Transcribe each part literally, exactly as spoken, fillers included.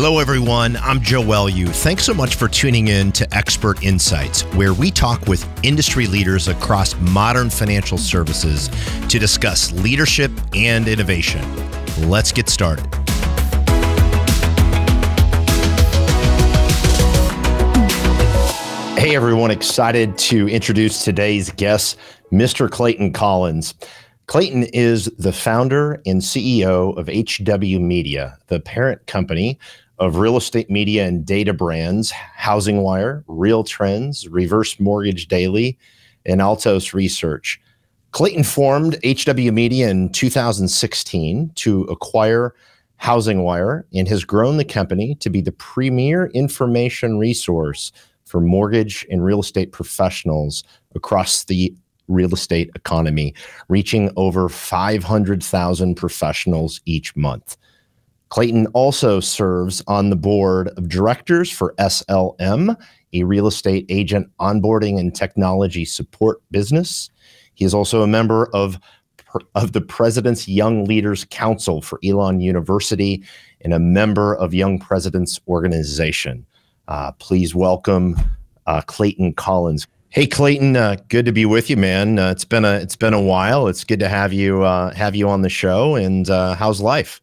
Hello, everyone. I'm Joe Welu. Thanks so much for tuning in to Expert Insights, where we talk with industry leaders across modern financial services to discuss leadership and innovation. Let's get started. Hey, everyone. Excited to introduce today's guest, Mister Clayton Collins. Clayton is the founder and C E O of H W Media, the parent company of real estate media and data brands HousingWire, Real Trends, Reverse Mortgage Daily, and Altos Research. Clayton formed H W Media in two thousand sixteen to acquire HousingWire and has grown the company to be the premier information resource for mortgage and real estate professionals across the real estate economy, reaching over five hundred thousand professionals each month. Clayton also serves on the board of directors for S L M, a real estate agent onboarding and technology support business. He is also a member of, of the President's Young Leaders Council for Elon University and a member of Young Presidents Organization. Uh, please welcome uh, Clayton Collins. Hey Clayton, uh, good to be with you, man. Uh, it's been a it's been a while. It's good to have you uh, have you on the show. And uh, how's life,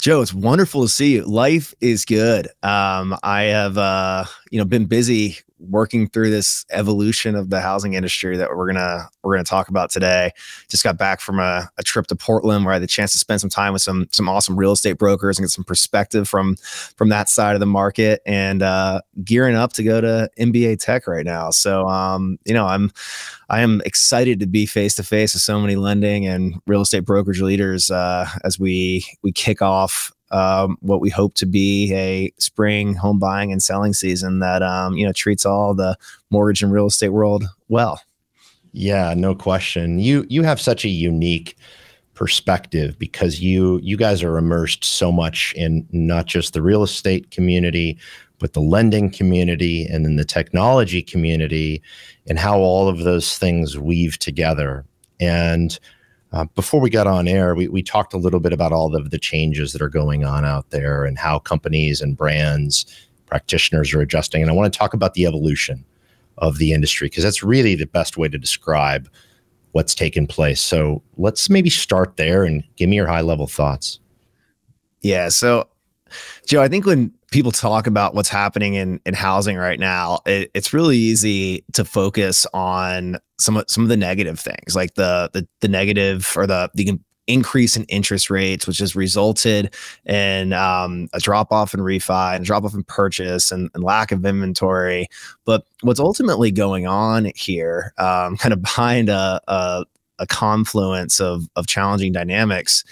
Joe? It's wonderful to see you. Life is good. Um, I have uh, you know been busy working through this evolution of the housing industry that we're gonna we're gonna talk about today. Just got back from a, a trip to Portland where I had the chance to spend some time with some some awesome real estate brokers and get some perspective from from that side of the market. And uh, gearing up to go to M B A Tech right now. So um, you know I'm I am excited to be face to face with so many lending and real estate brokerage leaders uh, as we we kick off Um, what we hope to be a spring home buying and selling season that, um, you know, treats all the mortgage and real estate world well. Yeah, no question. You, you have such a unique perspective because you, you guys are immersed so much in not just the real estate community, but the lending community and then the technology community and how all of those things weave together. And Uh, before we got on air, we, we talked a little bit about all of the changes that are going on out there and how companies and brands, practitioners are adjusting. And I want to talk about the evolution of the industry because that's really the best way to describe what's taken place. So let's maybe start there and give me your high level thoughts. Yeah. So, Joe, I think when people talk about what's happening in, in housing right now, it, it's really easy to focus on some, some of the negative things, like the, the, the negative or the, the increase in interest rates, which has resulted in um, a drop-off in refi and drop-off in purchase and, and lack of inventory. But what's ultimately going on here, um, kind of behind a, a, a confluence of, of challenging dynamics,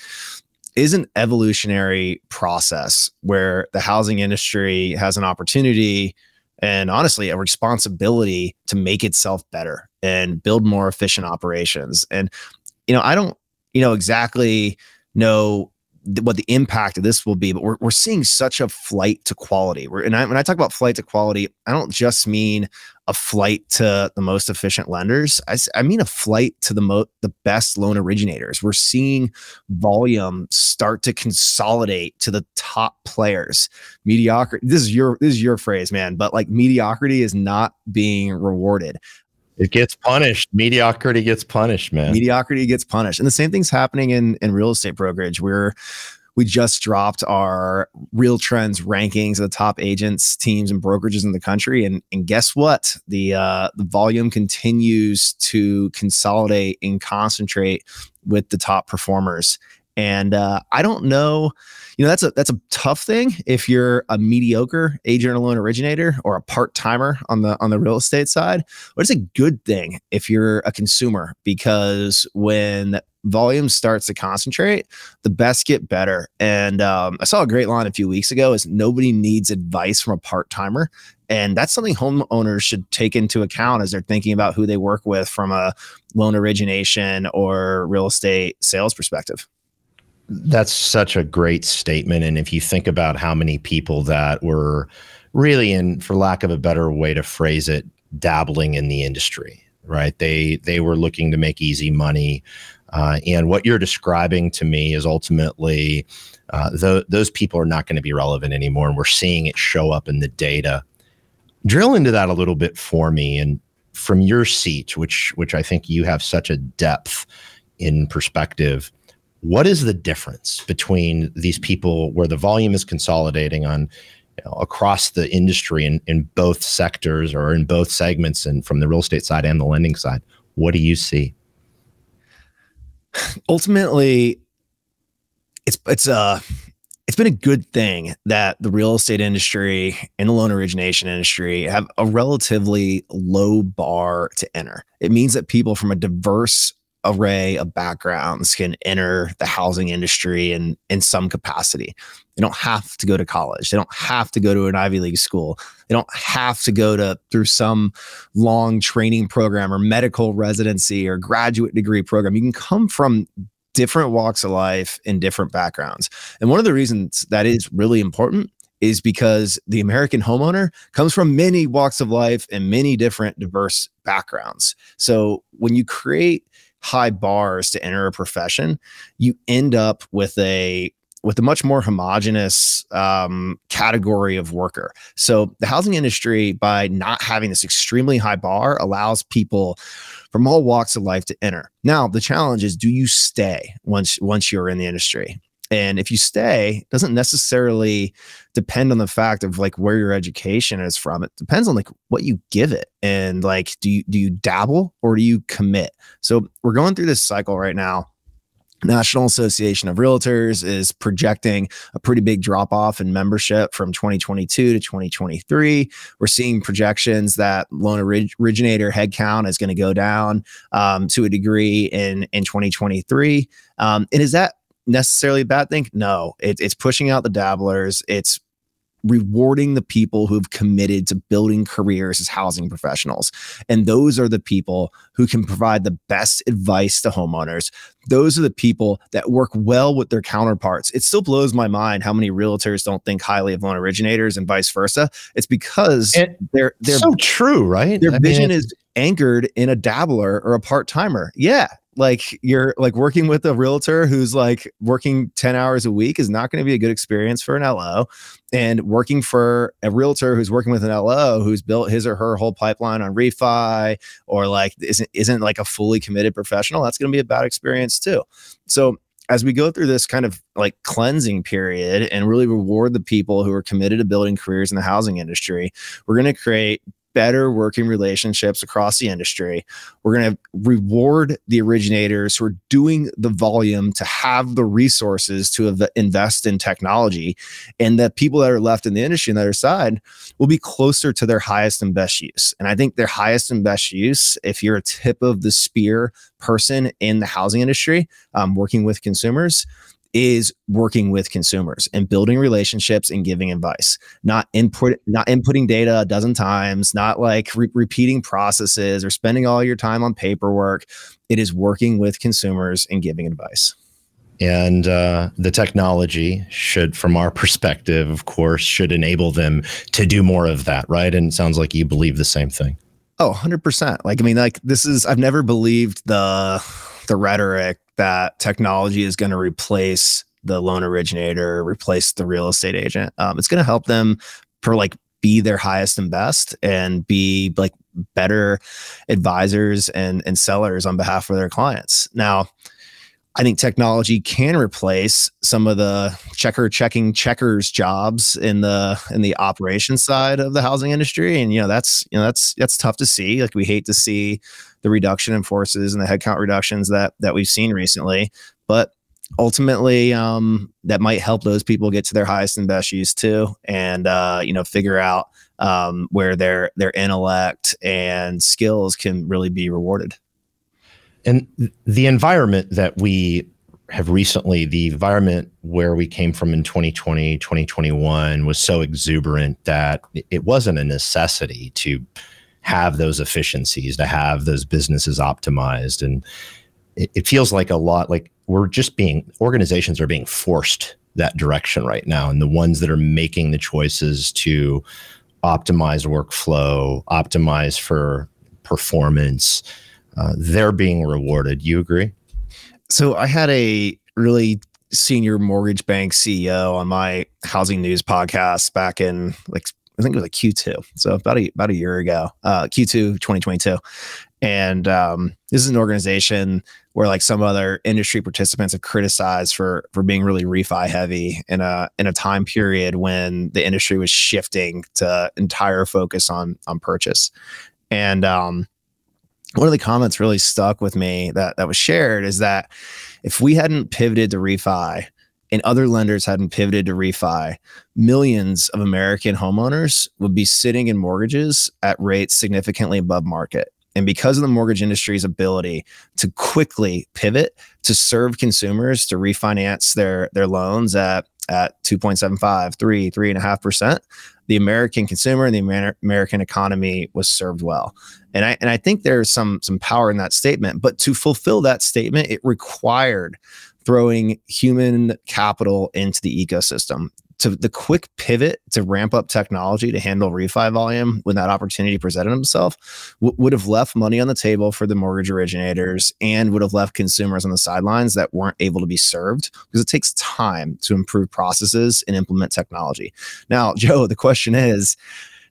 is an evolutionary process where the housing industry has an opportunity and honestly a responsibility to make itself better and build more efficient operations. And, you know, I don't, you know, exactly know what the impact of this will be, but we're, we're seeing such a flight to quality. We're, and I, when I talk about flight to quality, I don't just mean a flight to the most efficient lenders. I, I mean a flight to the mo the best loan originators. We're seeing volume start to consolidate to the top players. Mediocrity. This is your this is your phrase, man. But like mediocrity is not being rewarded. It gets punished. Mediocrity gets punished, man. Mediocrity gets punished. And the same thing's happening in, in real estate brokerage. We're, we just dropped our Real Trends rankings of the top agents, teams, and brokerages in the country. And, and guess what? The, uh, the volume continues to consolidate and concentrate with the top performers. And uh, I don't know, you know, that's a that's a tough thing if you're a mediocre agent or loan originator or a part timer on the on the real estate side. But it's a good thing if you're a consumer, because when volume starts to concentrate, the best get better. And um, I saw a great line a few weeks ago: is nobody needs advice from a part timer. And that's something homeowners should take into account as they're thinking about who they work with from a loan origination or real estate sales perspective. That's such a great statement. And if you think about how many people that were really in, for lack of a better way to phrase it, dabbling in the industry, right? They they were looking to make easy money. Uh, and what you're describing to me is ultimately uh, th those people are not going to be relevant anymore. And we're seeing it show up in the data. Drill into that a little bit for me. And from your seat, which which I think you have such a depth in perspective, what is the difference between these people where the volume is consolidating on, you know, across the industry in, in both sectors or in both segments, and from the real estate side and the lending side? What do you see? Ultimately, it's it's uh it's been a good thing that the real estate industry and the loan origination industry have a relatively low bar to enter. It means that people from a diverse array of backgrounds can enter the housing industry in, in some capacity. They don't have to go to college. They don't have to go to an Ivy League school. They don't have to go to through some long training program or medical residency or graduate degree program. You can come from different walks of life and different backgrounds. And one of the reasons that is really important is because the American homeowner comes from many walks of life and many different diverse backgrounds. So when you create high bars to enter a profession, you end up with a with a much more homogenous um, category of worker. So the housing industry, by not having this extremely high bar, allows people from all walks of life to enter. Now, the challenge is, do you stay once once you're in the industry? And if you stay, it doesn't necessarily depend on the fact of like where your education is from. It depends on like what you give it. And like, do you, do you dabble or do you commit? So we're going through this cycle right now. National Association of Realtors is projecting a pretty big drop off in membership from twenty twenty-two to twenty twenty-three. We're seeing projections that loan orig originator headcount is going to go down um, to a degree in, in twenty twenty-three. Um, and is that necessarily a bad thing? No, it, it's pushing out the dabblers. It's rewarding the people who've committed to building careers as housing professionals. And those are the people who can provide the best advice to homeowners. Those are the people that work well with their counterparts. It still blows my mind how many realtors don't think highly of loan originators and vice versa. It's because it, they're, they're so true, right? Their I vision mean, is anchored in a dabbler or a part-timer. Yeah. Like you're like working with a realtor who's like working ten hours a week is not going to be a good experience for an L O, and working for a realtor who's working with an L O who's built his or her whole pipeline on refi or like isn't, isn't like a fully committed professional, that's going to be a bad experience too. So as we go through this kind of like cleansing period and really reward the people who are committed to building careers in the housing industry, we're going to create better working relationships across the industry. We're going to reward the originators who are doing the volume to have the resources to invest in technology, and that people that are left in the industry on the other side will be closer to their highest and best use. And I think their highest and best use, if you're a tip of the spear person in the housing industry, um, working with consumers, is working with consumers and building relationships and giving advice, not input, not inputting data a dozen times, not like re repeating processes or spending all your time on paperwork. It is working with consumers and giving advice. And uh, the technology should, from our perspective, of course, should enable them to do more of that, right? And it sounds like you believe the same thing. Oh, one hundred percent. Like, I mean, like this is, I've never believed the, the rhetoric that technology is going to replace the loan originator, replace the real estate agent. Um, it's going to help them for like be their highest and best and be like better advisors and, and sellers on behalf of their clients. Now, I think technology can replace some of the checker checking checkers jobs in the in the operations side of the housing industry, and you know that's you know that's that's tough to see. Like we hate to see the reduction in forces and the headcount reductions that that we've seen recently, but ultimately um, that might help those people get to their highest and best use too, and uh, you know figure out um, where their their intellect and skills can really be rewarded. And the environment that we have recently, the environment where we came from in twenty twenty, twenty twenty-one was so exuberant that it wasn't a necessity to have those efficiencies, to have those businesses optimized. And it, it feels like a lot, like we're just being, organizations are being forced that direction right now. And the ones that are making the choices to optimize workflow, optimize for performance, uh, they're being rewarded. You agree? So I had a really senior mortgage bank C E O on my housing news podcast back in like, I think it was like Q two. So about a, about a year ago, uh, Q two twenty twenty-two. And um, this is an organization where like some other industry participants have criticized for, for being really refi heavy in a, in a time period when the industry was shifting to entire focus on, on purchase. And um, one of the comments really stuck with me that, that was shared is that if we hadn't pivoted to refi, and other lenders hadn't pivoted to refi, millions of American homeowners would be sitting in mortgages at rates significantly above market. And because of the mortgage industry's ability to quickly pivot to serve consumers to refinance their, their loans at, at two point seven five, three, three and a half percent, the American consumer and the Amer American economy was served well. And I, and I think there's some, some power in that statement, but to fulfill that statement, it required throwing human capital into the ecosystem. To the quick pivot to ramp up technology to handle refi volume when that opportunity presented itself would have left money on the table for the mortgage originators and would have left consumers on the sidelines that weren't able to be served, because it takes time to improve processes and implement technology. Now, Joe, the question is,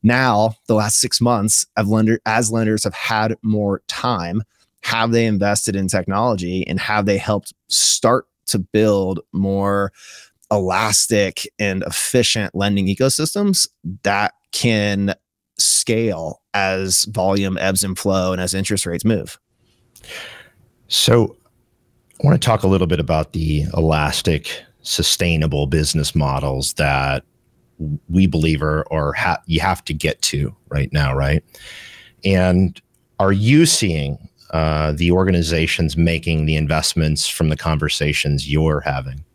now the last six months of lender, as lenders have had more time, have they invested in technology, and have they helped start to build more elastic and efficient lending ecosystems that can scale as volume ebbs and flow and as interest rates move? So I want to talk a little bit about the elastic, sustainable business models that we believe are, are ha you have to get to right now, right? And are you seeing uh, the organizations making the investments from the conversations you're having?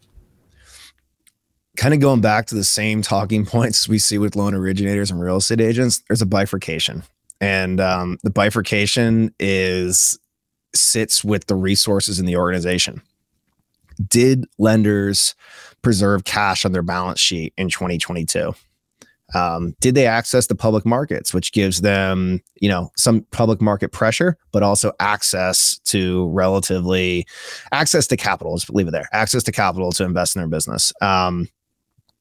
Kind of going back to the same talking points we see with loan originators and real estate agents, there's a bifurcation. And um, the bifurcation is sits with the resources in the organization. Did lenders preserve cash on their balance sheet in twenty twenty-two? Um, did they access the public markets, which gives them, you know, some public market pressure, but also access to relatively access to capital, let's leave it there, access to capital to invest in their business? Um,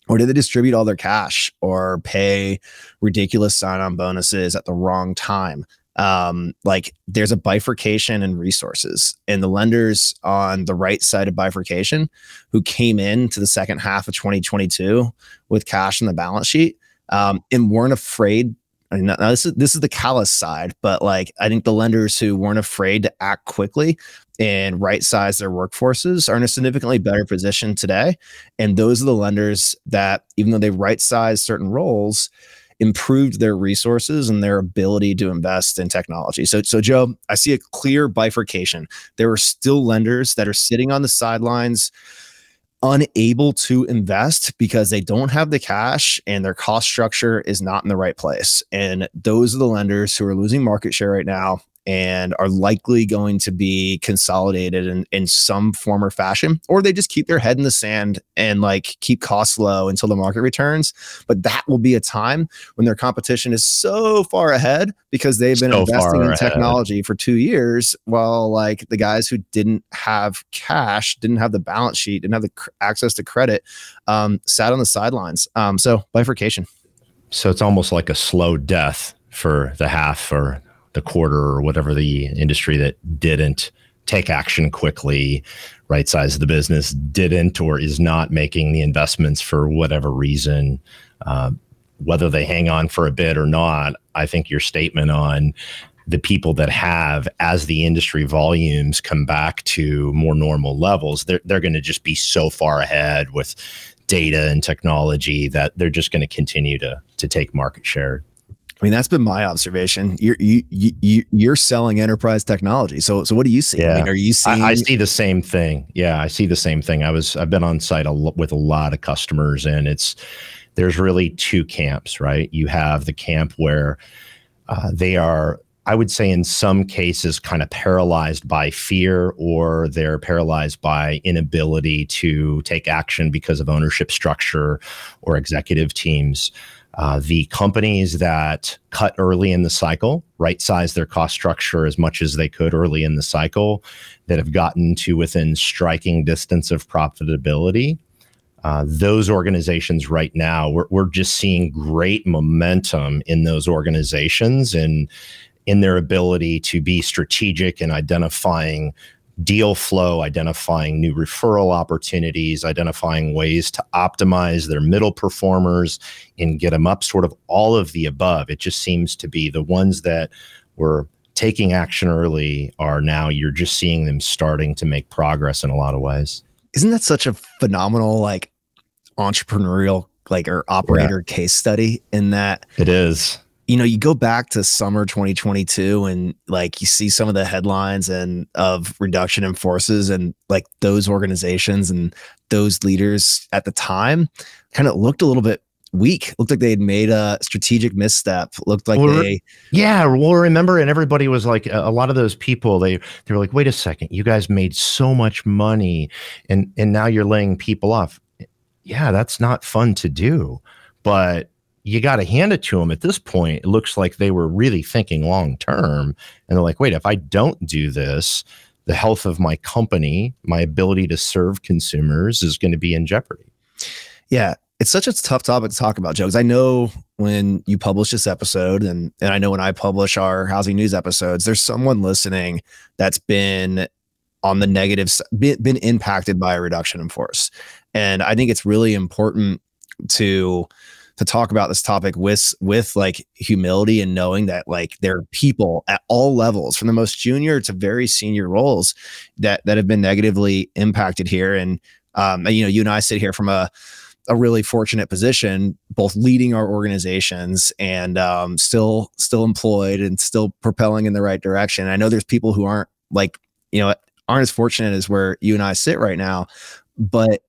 or did they distribute all their cash or pay ridiculous sign-on bonuses at the wrong time? Um, like there's a bifurcation in resources, and the lenders on the right side of bifurcation who came into the second half of twenty twenty-two with cash on the balance sheet, Um, and weren't afraid. Now, this is this is the callous side, but like I think the lenders who weren't afraid to act quickly and right size their workforces are in a significantly better position today. And those are the lenders that, even though they right sized certain roles, improved their resources and their ability to invest in technology. So, so Joe, I see a clear bifurcation. There are still lenders that are sitting on the sidelines, unable to invest because they don't have the cash and their cost structure is not in the right place. And those are the lenders who are losing market share right now and are likely going to be consolidated in, in some form or fashion, or they just keep their head in the sand and like keep costs low until the market returns. But that will be a time when their competition is so far ahead because they've been so investing in technology ahead for two years, while like the guys who didn't have cash, didn't have the balance sheet, didn't have the access to credit, um, sat on the sidelines. Um, so bifurcation. So it's almost like a slow death for the half or the quarter or whatever the industry that didn't take action quickly, right size the business, didn't or is not making the investments for whatever reason, uh, whether they hang on for a bit or not. I think your statement on the people that have, as the industry volumes come back to more normal levels, they're, they're going to just be so far ahead with data and technology that they're just going to continue to to take market share. I mean, that's been my observation. You're, you, you, you're selling enterprise technology. So, so what do you see? Yeah. I mean, are you seeing? I, I see the same thing. Yeah, I see the same thing. I was, I've been on site a lot with a lot of customers, and it's, there's really two camps, right? You have the camp where uh, they are, I would say in some cases, kind of paralyzed by fear, or they're paralyzed by inability to take action because of ownership structure or executive teams. Uh, the companies that cut early in the cycle, right-sized their cost structure as much as they could early in the cycle, that have gotten to within striking distance of profitability, uh, those organizations right now, we're, we're just seeing great momentum in those organizations and in their ability to be strategic in identifying deal flow, identifying new referral opportunities, identifying ways to optimize their middle performers and get them up, sort of all of the above. It just seems to be the ones that were taking action early are now, you're just seeing them starting to make progress in a lot of ways. Isn't that such a phenomenal, like, entrepreneurial, like, or operator yeah. case study in that? It is. You know, you go back to summer twenty twenty-two and like you see some of the headlines and of reduction in forces, and like those organizations and those leaders at the time kind of looked a little bit weak, looked like they had made a strategic misstep, looked like well, they yeah well remember, and everybody was like, a lot of those people, they they were like, wait a second, you guys made so much money and and now you're laying people off. Yeah, that's not fun to do, but you got to hand it to them at this point. It looks like they were really thinking long term, and they're like, wait, if I don't do this, the health of my company, my ability to serve consumers is going to be in jeopardy. Yeah. It's such a tough topic to talk about, Joe, because I know when you publish this episode, and, and I know when I publish our housing news episodes, there's someone listening that's been on the negative, been, been impacted by a reduction in force. And I think it's really important to to talk about this topic with, with like humility, and knowing that like there are people at all levels, from the most junior to very senior roles, that, that have been negatively impacted here. And, um, you know, you and I sit here from a, a really fortunate position, both leading our organizations and, um, still, still employed and still propelling in the right direction. And I know there's people who aren't like, you know, aren't as fortunate as where you and I sit right now, but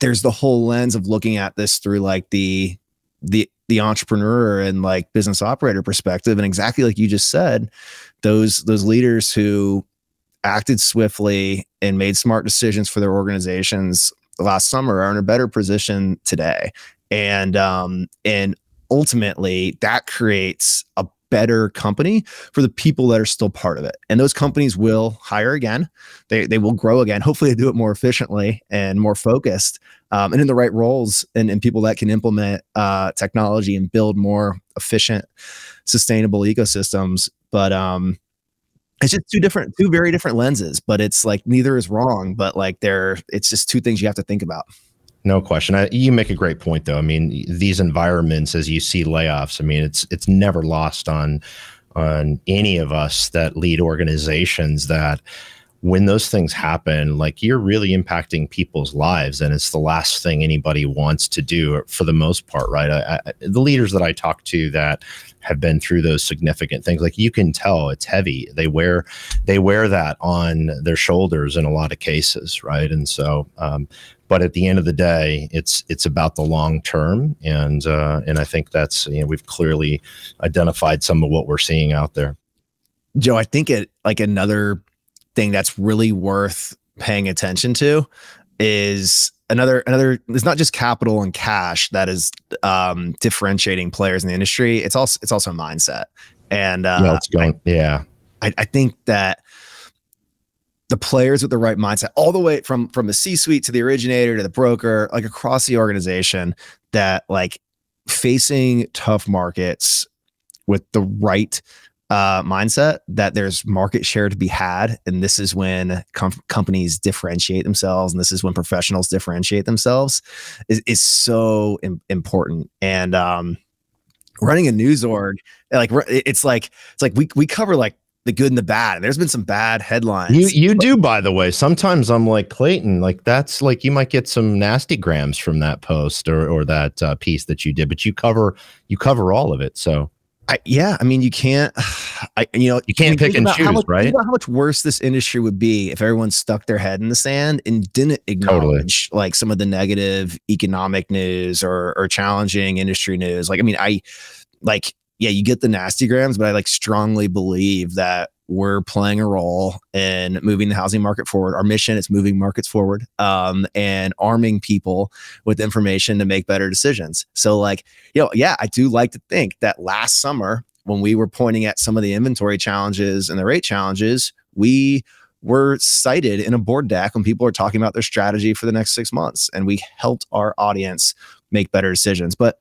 there's the whole lens of looking at this through like the, the the entrepreneur and like business operator perspective. And exactly like you just said, those those leaders who acted swiftly and made smart decisions for their organizations last summer are in a better position today. And um and ultimately that creates a better company for the people that are still part of it. And those companies will hire again. They, they will grow again. Hopefully they do it more efficiently and more focused, um, and in the right roles, and, and people that can implement uh, technology and build more efficient, sustainable ecosystems. But um, it's just two different, two very different lenses, but it's like neither is wrong, but like they're, it's just two things you have to think about. No question. I, you make a great point, though. I mean, these environments, as you see layoffs, I mean, it's it's never lost on on any of us that lead organizations that when those things happen, like, you're really impacting people's lives, and it's the last thing anybody wants to do for the most part, right? I, I, the leaders that I talk to that have been through those significant things, like, you can tell it's heavy. They wear they wear that on their shoulders in a lot of cases, right? And so. Um, But at the end of the day, it's it's about the long term, and uh, and I think that's, you know, we've clearly identified some of what we're seeing out there. Joe, I think it like another thing that's really worth paying attention to is another another. It's not just capital and cash that is um, differentiating players in the industry. It's also it's also mindset, and uh, yeah, it's going, I, yeah. I, I think that. The players with the right mindset, all the way from from the C-suite to the originator to the broker, like across the organization, that like facing tough markets with the right uh, mindset, that there's market share to be had. And this is when com companies differentiate themselves. And this is when professionals differentiate themselves, is, is so im important. And um, running a news org, like it's like, it's like we, we cover like the good and the bad. There's been some bad headlines. You you do, by the way. Sometimes I'm like, Clayton, like that's like, you might get some nasty grams from that post or or that uh, piece that you did, but you cover you cover all of it. So I, yeah, I mean, you can't, I you know, you can't pick and choose, much, right? Think about how much worse this industry would be if everyone stuck their head in the sand and didn't acknowledge totally. Like some of the negative economic news or or challenging industry news. Like I mean, I like. Yeah, you get the nasty grams, but I like strongly believe that we're playing a role in moving the housing market forward. Our mission is moving markets forward, um, and arming people with information to make better decisions. So like, you know, yeah, I do like to think that last summer when we were pointing at some of the inventory challenges and the rate challenges, we were cited in a board deck when people are talking about their strategy for the next six months. And we helped our audience make better decisions. But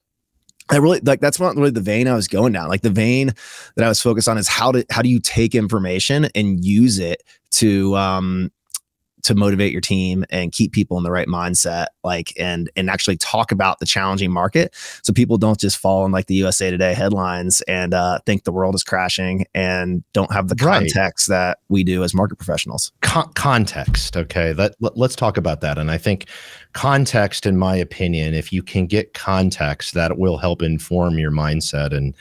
I really like, that's not really the vein I was going down. Like the vein that I was focused on is how to, how do you take information and use it to, um, to motivate your team and keep people in the right mindset, like, and, and actually talk about the challenging market. So people don't just fall in like the U S A Today headlines and, uh, think the world is crashing and don't have the context right. that we do as market professionals. Con context. Okay. Let, let, let's talk about that. And I think context, in my opinion, if you can get context, that will help inform your mindset. And,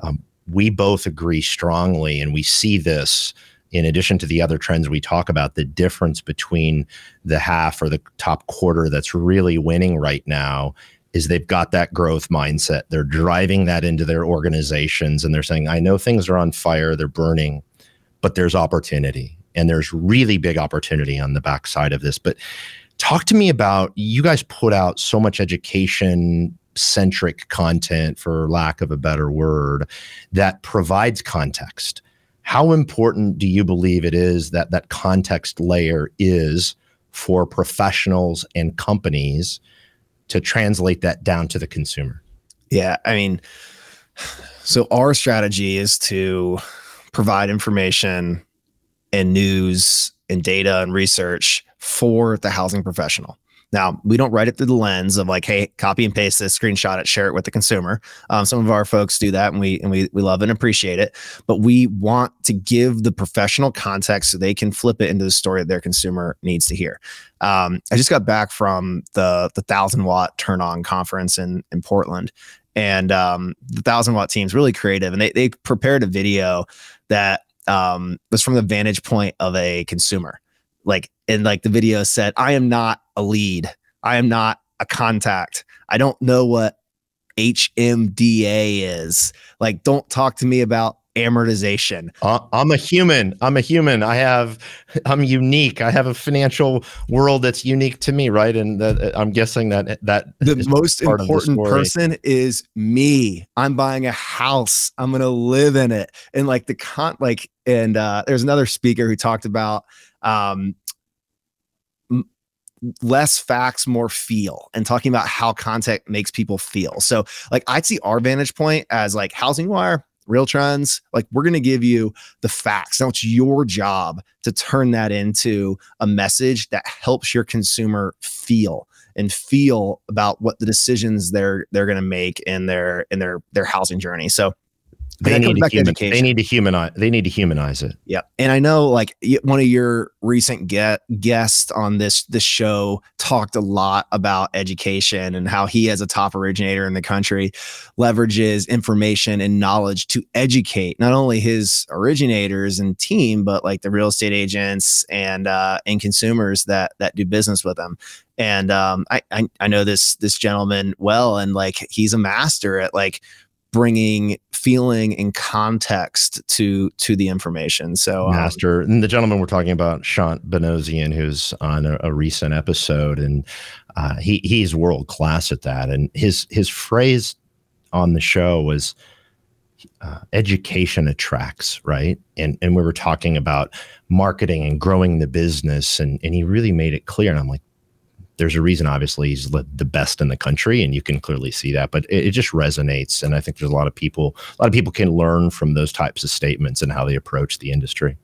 um, we both agree strongly, and we see this in addition to the other trends we talk about, the difference between the half or the top quarter that's really winning right now is they've got that growth mindset. They're driving that into their organizations, and they're saying, I know things are on fire, they're burning, but there's opportunity, and there's really big opportunity on the backside of this. But talk to me about, you guys put out so much education centric content, for lack of a better word, that provides context. How important do you believe it is that that context layer is for professionals and companies to translate that down to the consumer? Yeah, I mean, so our strategy is to provide information and news and data and research for the housing professional. Now, we don't write it through the lens of like, hey, copy and paste this, screenshot it, share it with the consumer. Um, some of our folks do that, and we and we we love and appreciate it. But we want to give the professional context so they can flip it into the story that their consumer needs to hear. Um, I just got back from the the thousand watt turn on conference in in Portland, and um, the thousand watt team's really creative, and they they prepared a video that um, was from the vantage point of a consumer. Like, and like the video said, I am not a lead. I am not a contact. I don't know what H M D A is. Like, don't talk to me about amortization. Uh, I'm a human. I'm a human. I have, I'm unique. I have a financial world that's unique to me. Right. And that, I'm guessing that that the most important person is me. I'm buying a house. I'm going to live in it. And like the con like, and uh, there's another speaker who talked about, um, less facts, more feel, and talking about how content makes people feel. So like, I'd see our vantage point as like HousingWire, Real Trends, like we're going to give you the facts. Now it's your job to turn that into a message that helps your consumer feel and feel about what the decisions they're, they're going to make in their, in their, their housing journey. So They need, to human, they need to humanize. They need to humanize it. Yeah, and I know, like one of your recent get guests on this this show talked a lot about education and how he, as a top originator in the country, leverages information and knowledge to educate not only his originators and team, but like the real estate agents and uh, and consumers that that do business with them. And um, I, I I know this this gentleman well, and like he's a master at like bringing feeling and context to to the information. So master, um, and the gentleman we're talking about, Shant Benozian, who's on a, a recent episode, and uh, he he's world class at that. And his his phrase on the show was uh, "education attracts," right? And and we were talking about marketing and growing the business, and and he really made it clear. And I'm like, there's a reason, obviously, he's the best in the country, and you can clearly see that, but it, it just resonates. And I think there's a lot of people, a lot of people can learn from those types of statements and how they approach the industry.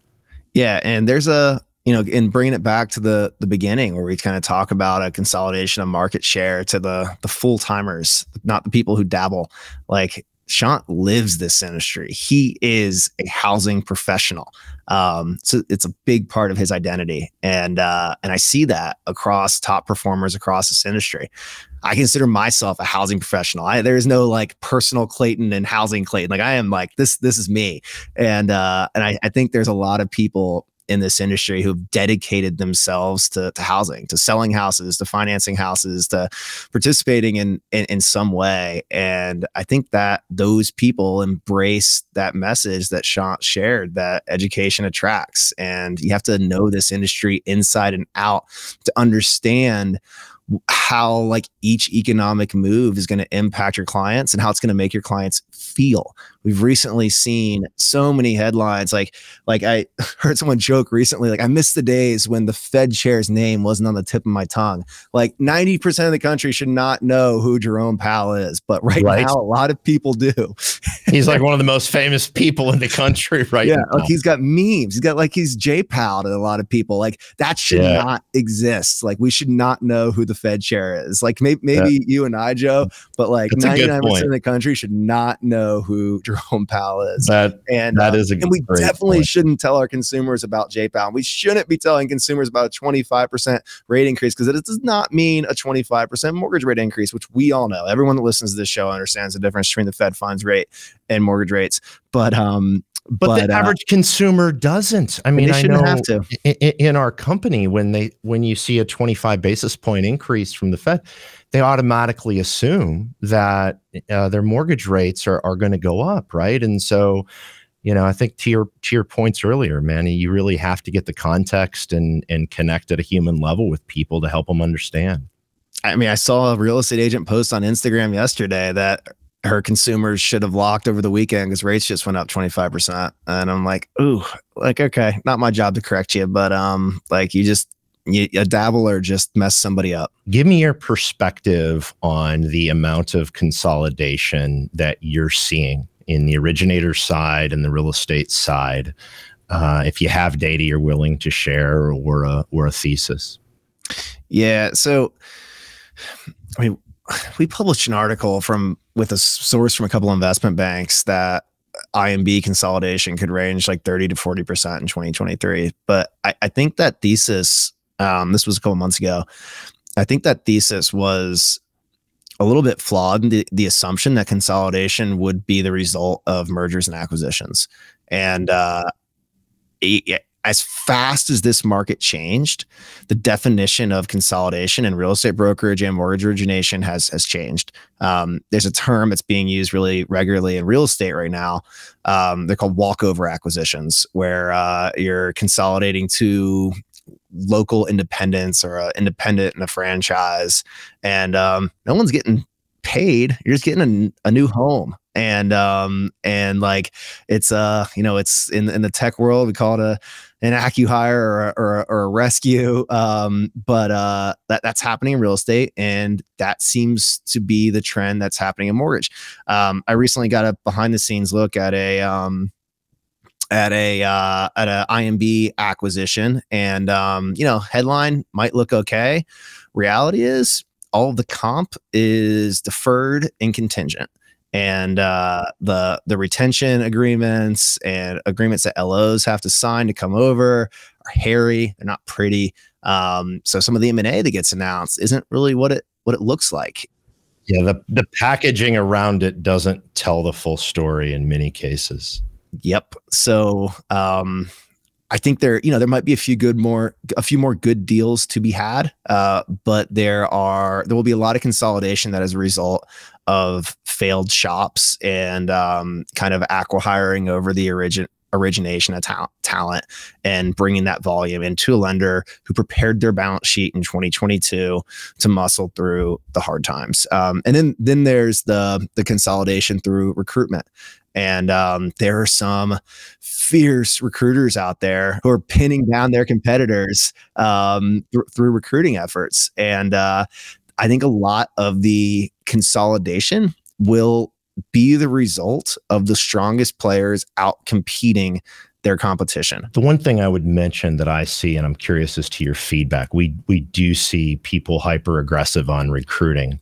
Yeah. And there's a, you know, and bringing it back to the the beginning where we kind of talk about a consolidation of market share to the, the full timers, not the people who dabble. Like Shant lives this industry. He is a housing professional. Um, so it's a big part of his identity. And, uh, and I see that across top performers across this industry. I consider myself a housing professional. I, there is no like personal Clayton and housing Clayton. Like I am like, this, this is me. And, uh, and I, I think there's a lot of people in this industry who've dedicated themselves to, to housing, to selling houses, to financing houses, to participating in, in, in some way. And I think that those people embrace that message that Shant shared, that education attracts, and you have to know this industry inside and out to understand how like each economic move is going to impact your clients and how it's going to make your clients feel. We've recently seen so many headlines. Like, like I heard someone joke recently, like, I miss the days when the Fed chair's name wasn't on the tip of my tongue. Like ninety percent of the country should not know who Jerome Powell is, but right, right. now, a lot of people do. He's like one of the most famous people in the country right yeah, now. Yeah, like he's got memes. He's got like, he's J Powell to a lot of people. Like that should yeah. not exist. Like we should not know who the Fed chair is. Like maybe, maybe yeah. you and I, Joe, but like ninety-nine percent of the country should not know who Jerome Powell is. That, and that um, is a and we definitely point. shouldn't tell our consumers about J Powell. We shouldn't be telling consumers about a twenty-five percent rate increase, because it does not mean a twenty-five percent mortgage rate increase, which we all know. Everyone that listens to this show understands the difference between the Fed funds rate and mortgage rates. But um But, but the uh, average consumer doesn't. I mean, I know have to. In, in our company, when they when you see a twenty-five basis point increase from the Fed, they automatically assume that uh, their mortgage rates are, are going to go up, right? And so, you know, I think to your to your points earlier, Manny, you really have to get the context and and connect at a human level with people to help them understand. I mean, I saw a real estate agent post on Instagram yesterday that her consumers should have locked over the weekend because rates just went up twenty-five percent. And I'm like, ooh, like, okay, not my job to correct you, but um, like you just, you, a dabbler just messed somebody up. Give me your perspective on the amount of consolidation that you're seeing in the originator side and the real estate side. Uh, if you have data you're willing to share, or a, or a thesis. Yeah. So, I mean, we published an article from with a source from a couple of investment banks that I M B consolidation could range like thirty to forty percent in twenty twenty-three. But I, I think that thesis, um, this was a couple months ago, I think that thesis was a little bit flawed in the, the assumption that consolidation would be the result of mergers and acquisitions. And uh, it, as fast as this market changed, the definition of consolidation in real estate brokerage and mortgage origination has has changed. Um, there's a term that's being used really regularly in real estate right now. Um, they're called walkover acquisitions, where uh, you're consolidating two local independents or an independent and a franchise, and um, no one's getting paid. You're just getting a, a new home. And, um, and like, it's, uh, you know, it's in, in the tech world, we call it a, an acqui-hire or, or, or a rescue. Um, but, uh, that that's happening in real estate. And that seems to be the trend that's happening in mortgage. Um, I recently got a behind the scenes look at a, um, at a, uh, at a I M B acquisition, and, um, you know, headline might look okay. Reality is all of the comp is deferred and contingent. And uh, the the retention agreements and agreements that L Os have to sign to come over are hairy. They're not pretty. Um, so some of the M and A that gets announced isn't really what it what it looks like. Yeah, the the packaging around it doesn't tell the full story in many cases. Yep. So um, I think there you know there might be a few good more a few more good deals to be had, uh, but there are there will be a lot of consolidation that as a result of failed shops and um, kind of acqui-hiring over the origin origination of ta talent and bringing that volume into a lender who prepared their balance sheet in twenty twenty-two to muscle through the hard times. Um, and then then there's the the consolidation through recruitment. And um, there are some fierce recruiters out there who are pinning down their competitors um, th through recruiting efforts. And uh, I think a lot of the consolidation will be the result of the strongest players out competing their competition. The one thing I would mention that I see, and I'm curious as to your feedback, we, we do see people hyper aggressive on recruiting.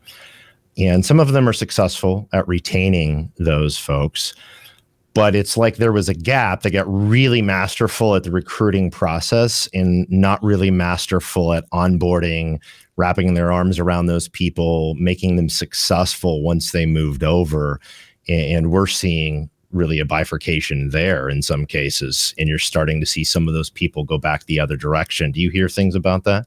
And some of them are successful at retaining those folks, but it's like there was a gap. They got really masterful at the recruiting process and not really masterful at onboarding, wrapping their arms around those people, making them successful once they moved over. And we're seeing really a bifurcation there in some cases, and you're starting to see some of those people go back the other direction. Do you hear things about that?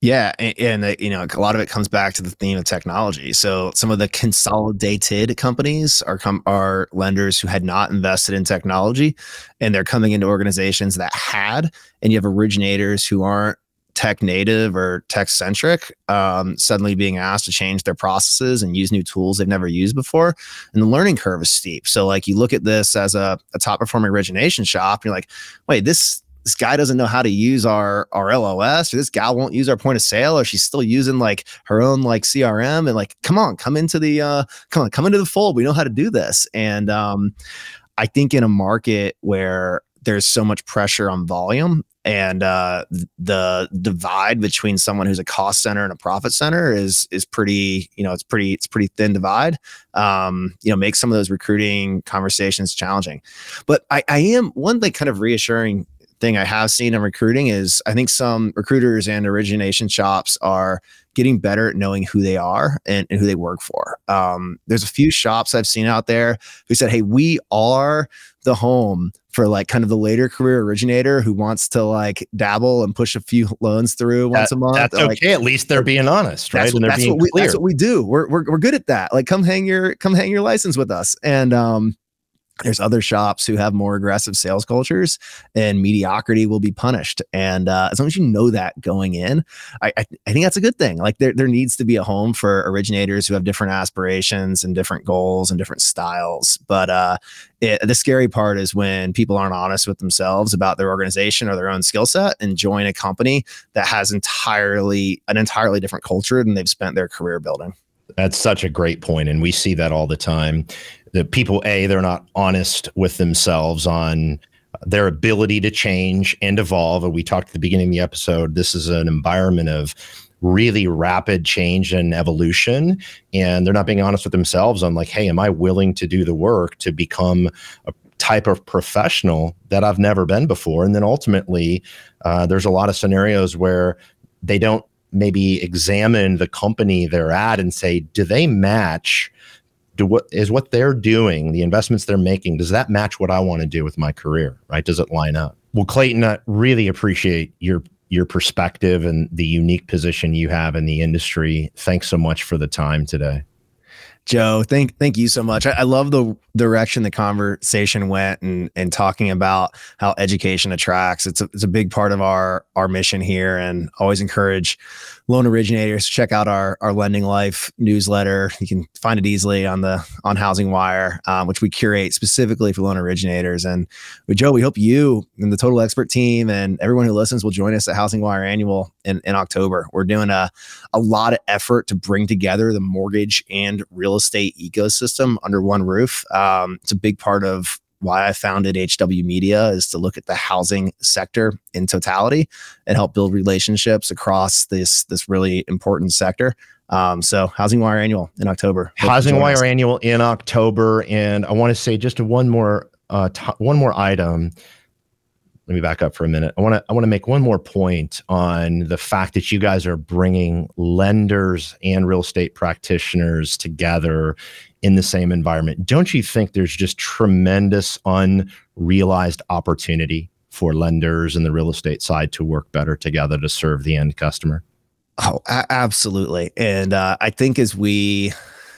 Yeah. And, and you know, a lot of it comes back to the theme of technology. So some of the consolidated companies are, com are lenders who had not invested in technology, and they're coming into organizations that had, and you have originators who aren't tech native or tech centric, um, suddenly being asked to change their processes and use new tools they've never used before. And the learning curve is steep. So like you look at this as a, a top performing origination shop, and you're like, wait, this, this guy doesn't know how to use our, our L O S, or this gal won't use our point of sale, or she's still using like her own like C R M, and like, come on, come into the, uh, come on, come into the fold. We know how to do this. And, um, I think in a market where there's so much pressure on volume, and uh, the divide between someone who's a cost center and a profit center is is pretty, you know, it's pretty it's pretty thin divide. Um, you know, make some of those recruiting conversations challenging. But I, I am one like kind of reassuring thing I have seen in recruiting is I think some recruiters and origination shops are getting better at knowing who they are and, and who they work for. Um, there's a few shops I've seen out there who said, hey, we are the home for like kind of the later career originator who wants to like dabble and push a few loans through once that, a month. That's like, okay. At least they're being honest, right? That's, and they're that's being what we, clear. That's what we do. We're, we're, we're good at that. Like come hang your, come hang your license with us. And, um, there's other shops who have more aggressive sales cultures, and mediocrity will be punished. And uh, as long as you know that going in, I, I, I think that's a good thing. Like there, there needs to be a home for originators who have different aspirations and different goals and different styles. But uh, it, the scary part is when people aren't honest with themselves about their organization or their own skill set, and join a company that has entirely an entirely different culture than they've spent their career building. That's such a great point, and we see that all the time. The people, A, they're not honest with themselves on their ability to change and evolve. And we talked at the beginning of the episode, this is an environment of really rapid change and evolution, and they're not being honest with themselves on like, hey, am I willing to do the work to become a type of professional that I've never been before? And then ultimately, uh, there's a lot of scenarios where they don't maybe examine the company they're at and say, do they match, do what is what they're doing, the investments they're making, does that match what I want to do with my career, right? Does it line up? Well, Clayton, I really appreciate your your perspective and the unique position you have in the industry. Thanks so much for the time today. Joe, thank thank you so much. I, I love the direction the conversation went, and and talking about how education attracts. It's a, it's a big part of our our mission here, and always encourage loan originators to check out our our Lending Life newsletter. You can find it easily on the on HousingWire, um, which we curate specifically for loan originators. And Joe, we hope you and the Total Expert team and everyone who listens will join us at HousingWire Annual in in October. We're doing a a lot of effort to bring together the mortgage and real estate ecosystem under one roof. Um, it's a big part of why I founded H W Media, is to look at the housing sector in totality and help build relationships across this this really important sector. Um, so HousingWire Annual in October. HousingWire Annual in October. And I want to say just one more uh, one more item. Let me back up for a minute. I want to I want to make one more point on the fact that you guys are bringing lenders and real estate practitioners together in the same environment. Don't you think there's just tremendous unrealized opportunity for lenders and the real estate side to work better together to serve the end customer? Oh, absolutely. And uh, I think as we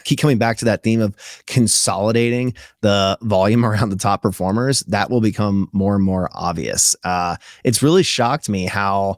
keep coming back to that theme of consolidating the volume around the top performers, that will become more and more obvious. Uh, it's really shocked me how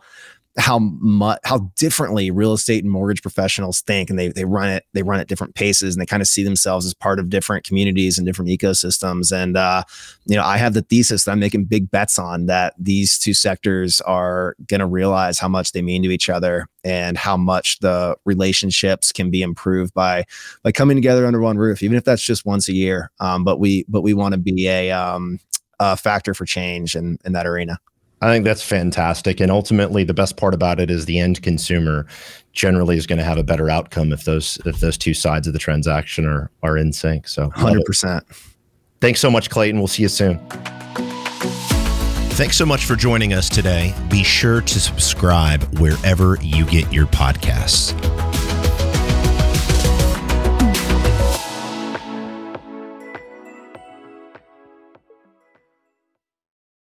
how much how differently real estate and mortgage professionals think, and they they run it they run at different paces, and they kind of see themselves as part of different communities and different ecosystems. And uh, you know, I have the thesis that I'm making big bets on, that these two sectors are going to realize how much they mean to each other, and how much the relationships can be improved by by coming together under one roof, even if that's just once a year. Um, but we but we want to be a um, a factor for change in in that arena. I think that's fantastic. And ultimately, the best part about it is the end consumer generally is going to have a better outcome if those if those two sides of the transaction are, are in sync. So one hundred percent. Thanks so much, Clayton. We'll see you soon. Thanks so much for joining us today. Be sure to subscribe wherever you get your podcasts.